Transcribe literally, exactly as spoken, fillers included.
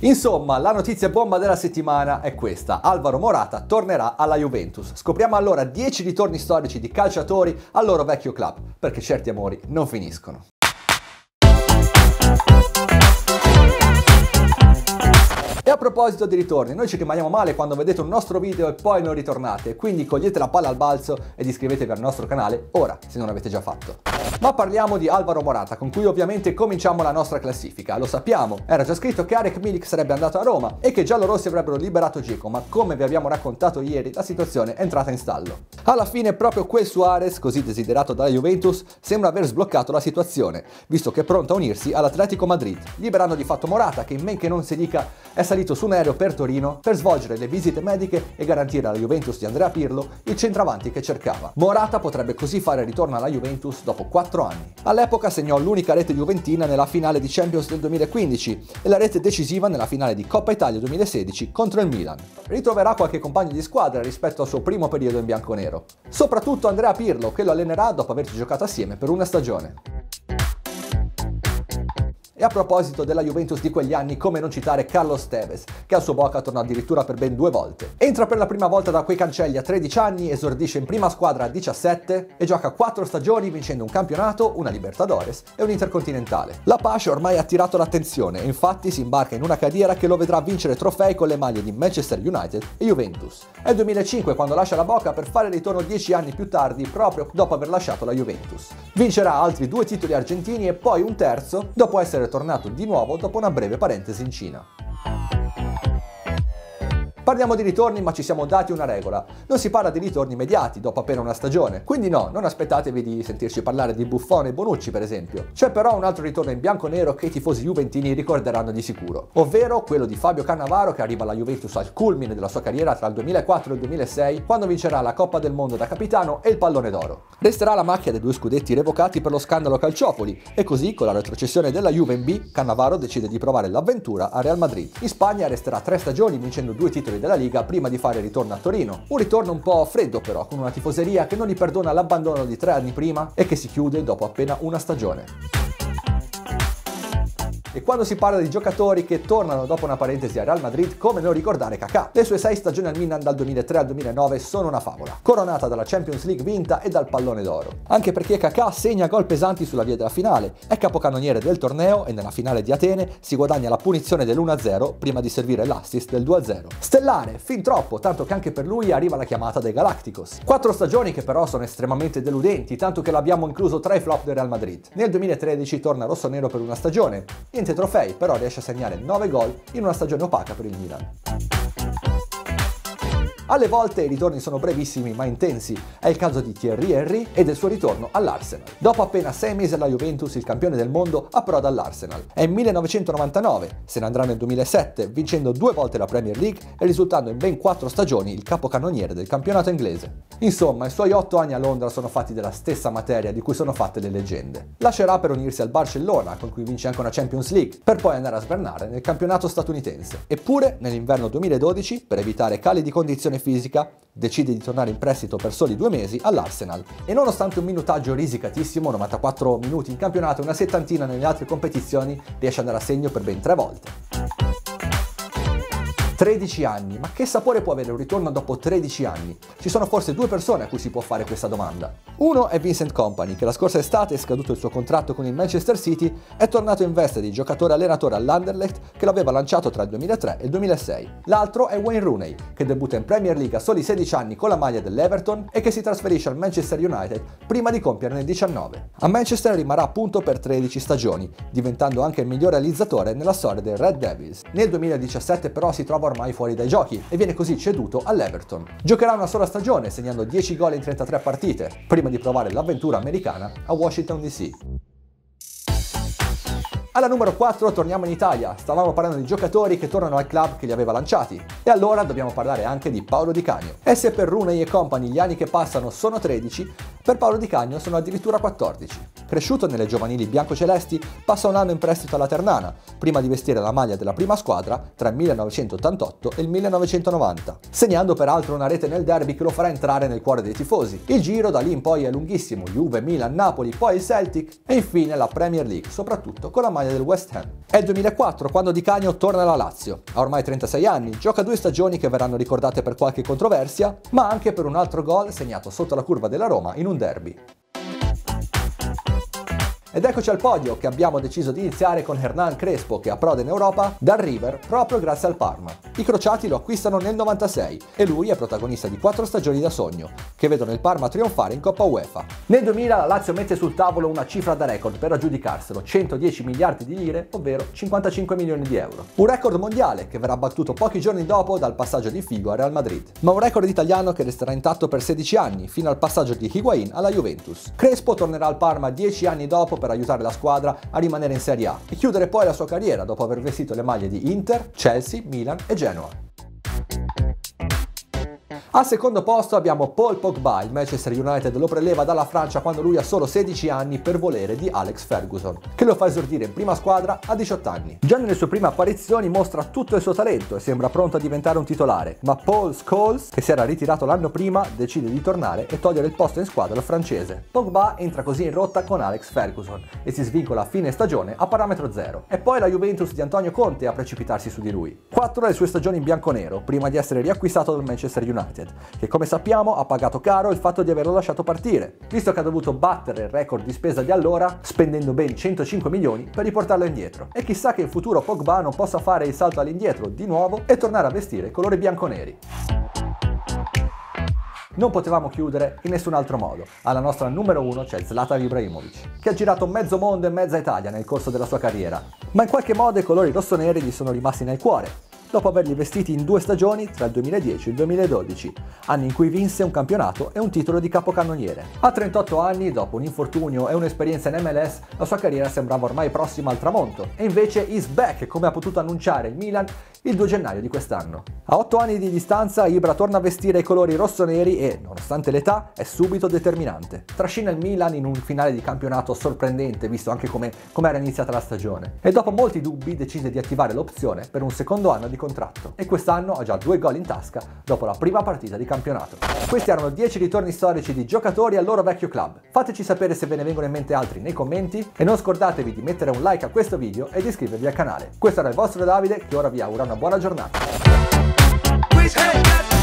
Insomma, la notizia bomba della settimana è questa: Alvaro Morata tornerà alla Juventus. Scopriamo allora dieci ritorni storici di calciatori al loro vecchio club, perché certi amori non finiscono. E a proposito di ritorni, noi ci rimaniamo male quando vedete un nostro video e poi non ritornate, quindi cogliete la palla al balzo ed iscrivetevi al nostro canale ora, se non l'avete già fatto. Ma parliamo di Alvaro Morata, con cui ovviamente cominciamo la nostra classifica. Lo sappiamo, era già scritto che Arek Milik sarebbe andato a Roma e che giallorossi avrebbero liberato Dzeko, ma come vi abbiamo raccontato ieri, la situazione è entrata in stallo. Alla fine proprio quel Suárez, così desiderato dalla Juventus, sembra aver sbloccato la situazione, visto che è pronto a unirsi all'Atletico Madrid, liberando di fatto Morata che, in men che non si dica, è salito su un aereo per Torino per svolgere le visite mediche e garantire alla Juventus di Andrea Pirlo il centravanti che cercava. Morata potrebbe così fare ritorno alla Juventus dopo quattro anni. All'epoca segnò l'unica rete juventina nella finale di Champions del duemilaquindici e la rete decisiva nella finale di Coppa Italia duemilasedici contro il Milan. Ritroverà qualche compagno di squadra rispetto al suo primo periodo in bianconero, soprattutto Andrea Pirlo, che lo allenerà dopo averci giocato assieme per una stagione. E a proposito della Juventus di quegli anni, come non citare Carlos Tevez, che al suo Boca tornò addirittura per ben due volte. Entra per la prima volta da quei cancelli a tredici anni, esordisce in prima squadra a diciassette e gioca quattro stagioni vincendo un campionato, una Libertadores e un Intercontinentale. La Pasce ormai ha attirato l'attenzione e infatti si imbarca in una carriera che lo vedrà vincere trofei con le maglie di Manchester United e Juventus. È il duemilacinque quando lascia la Boca per fare il ritorno dieci anni più tardi, proprio dopo aver lasciato la Juventus. Vincerà altri due titoli argentini e poi un terzo dopo essere tornato di nuovo dopo una breve parentesi in Cina. Parliamo di ritorni, ma ci siamo dati una regola: non si parla di ritorni immediati dopo appena una stagione, quindi no, non aspettatevi di sentirci parlare di Buffon e Bonucci per esempio. C'è però un altro ritorno in bianconero che i tifosi juventini ricorderanno di sicuro, ovvero quello di Fabio Cannavaro, che arriva alla Juventus al culmine della sua carriera tra il duemilaquattro e il duemilasei, quando vincerà la Coppa del Mondo da capitano e il Pallone d'Oro. Resterà la macchia dei due scudetti revocati per lo scandalo calciopoli e così, con la retrocessione della Juve in B, Cannavaro decide di provare l'avventura a Real Madrid. In Spagna resterà tre stagioni vincendo due titoli della Liga prima di fare ritorno a Torino. Un ritorno un po' freddo però, con una tifoseria che non gli perdona l'abbandono di tre anni prima e che si chiude dopo appena una stagione. E quando si parla di giocatori che tornano dopo una parentesi a Real Madrid, come non ricordare Kakà? Le sue sei stagioni al Milan dal duemilatré al duemilanove sono una favola, coronata dalla Champions League vinta e dal Pallone d'Oro. Anche perché Kakà segna gol pesanti sulla via della finale, è capocannoniere del torneo e nella finale di Atene si guadagna la punizione dell'uno a zero prima di servire l'assist del due a zero. Stellare, fin troppo, tanto che anche per lui arriva la chiamata dai Galacticos. Quattro stagioni che però sono estremamente deludenti, tanto che l'abbiamo incluso tra i flop del Real Madrid. Nel duemilatredici torna rossonero per una stagione, in trofei, però riesce a segnare nove gol in una stagione opaca per il Milan. Alle volte i ritorni sono brevissimi ma intensi, è il caso di Thierry Henry e del suo ritorno all'Arsenal. Dopo appena sei mesi alla Juventus, il campione del mondo approda all'Arsenal. È il millenovecentonovantanove, se ne andrà nel duemilasette, vincendo due volte la Premier League e risultando in ben quattro stagioni il capocannoniere del campionato inglese. Insomma, i suoi otto anni a Londra sono fatti della stessa materia di cui sono fatte le leggende. Lascerà per unirsi al Barcellona, con cui vince anche una Champions League, per poi andare a svernare nel campionato statunitense. Eppure, nell'inverno duemiladodici, per evitare cali di condizione fisica, decide di tornare in prestito per soli due mesi all'Arsenal e, nonostante un minutaggio risicatissimo, novantaquattro minuti in campionato e una settantina nelle altre competizioni, riesce ad andare a segno per ben tre volte. tredici anni, ma che sapore può avere un ritorno dopo tredici anni? Ci sono forse due persone a cui si può fare questa domanda. Uno è Vincent Kompany, che la scorsa estate, scaduto il suo contratto con il Manchester City, è tornato in veste di giocatore allenatore all'Anderlecht, che l'aveva lanciato tra il duemilatré e il duemilasei. L'altro è Wayne Rooney, che debutta in Premier League a soli sedici anni con la maglia dell'Everton e che si trasferisce al Manchester United prima di compierne diciannove. A Manchester rimarrà appunto per tredici stagioni, diventando anche il miglior realizzatore nella storia dei Red Devils. Nel duemiladiciassette però si trova ormai fuori dai giochi e viene così ceduto all'Everton. Giocherà una sola stagione, segnando dieci gol in trentatré partite, prima di provare l'avventura americana a Washington D C. Alla numero quattro torniamo in Italia, stavamo parlando di giocatori che tornano al club che li aveva lanciati e allora dobbiamo parlare anche di Paolo Di Canio. E se per Rooney e Company gli anni che passano sono tredici, Per Paolo Di Canio sono addirittura quattordici. Cresciuto nelle giovanili biancocelesti, passa un anno in prestito alla Ternana, prima di vestire la maglia della prima squadra tra il millenovecentottantotto e il millenovecentonovanta, segnando peraltro una rete nel derby che lo farà entrare nel cuore dei tifosi. Il giro da lì in poi è lunghissimo: Juve, Milan, Napoli, poi il Celtic e infine la Premier League, soprattutto con la maglia del West Ham. È il duemilaquattro quando Di Canio torna alla Lazio. Ha ormai trentasei anni, gioca due stagioni che verranno ricordate per qualche controversia, ma anche per un altro gol segnato sotto la curva della Roma in un derby. Ed eccoci al podio, che abbiamo deciso di iniziare con Hernan Crespo, che approda in Europa dal River proprio grazie al Parma. I crociati lo acquistano nel novantasei e lui è protagonista di quattro stagioni da sogno, che vedono il Parma trionfare in Coppa UEFA. Nel duemila la Lazio mette sul tavolo una cifra da record per aggiudicarselo: centodieci miliardi di lire, ovvero cinquantacinque milioni di euro. Un record mondiale che verrà battuto pochi giorni dopo dal passaggio di Figo al Real Madrid, ma un record italiano che resterà intatto per sedici anni, fino al passaggio di Higuain alla Juventus. Crespo tornerà al Parma dieci anni dopo per per aiutare la squadra a rimanere in Serie A e chiudere poi la sua carriera dopo aver vestito le maglie di Inter, Chelsea, Milan e Genoa. Al secondo posto abbiamo Paul Pogba. Il Manchester United lo preleva dalla Francia quando lui ha solo sedici anni per volere di Alex Ferguson, che lo fa esordire in prima squadra a diciotto anni. Già nelle sue prime apparizioni mostra tutto il suo talento e sembra pronto a diventare un titolare, ma Paul Scholes, che si era ritirato l'anno prima, decide di tornare e togliere il posto in squadra al francese. Pogba entra così in rotta con Alex Ferguson e si svincola a fine stagione a parametro zero. E poi la Juventus di Antonio Conte a precipitarsi su di lui. Quattro le sue stagioni in bianconero, prima di essere riacquistato dal Manchester United, che come sappiamo ha pagato caro il fatto di averlo lasciato partire, visto che ha dovuto battere il record di spesa di allora spendendo ben centocinque milioni per riportarlo indietro. E chissà che in futuro Pogba non possa fare il salto all'indietro di nuovo e tornare a vestire colori bianconeri. Non potevamo chiudere in nessun altro modo. Alla nostra numero uno c'è Zlatan Ibrahimovic, che ha girato mezzo mondo e mezza Italia nel corso della sua carriera, ma in qualche modo i colori rossoneri gli sono rimasti nel cuore, dopo averli vestiti in due stagioni tra il duemiladieci e il duemiladodici, anni in cui vinse un campionato e un titolo di capocannoniere. A trentotto anni, dopo un infortunio e un'esperienza in M L S, la sua carriera sembrava ormai prossima al tramonto, e invece is back, come ha potuto annunciare il Milan il due gennaio di quest'anno. A otto anni di distanza Ibra torna a vestire i colori rossoneri e, nonostante l'età, è subito determinante. Trascina il Milan in un finale di campionato sorprendente, visto anche come, come era iniziata la stagione, e dopo molti dubbi decide di attivare l'opzione per un secondo anno di contratto, e quest'anno ha già due gol in tasca dopo la prima partita di campionato. Questi erano dieci ritorni storici di giocatori al loro vecchio club. Fateci sapere se ve ne vengono in mente altri nei commenti e non scordatevi di mettere un like a questo video e di iscrivervi al canale. Questo era il vostro Davide, che ora vi augura una buona giornata.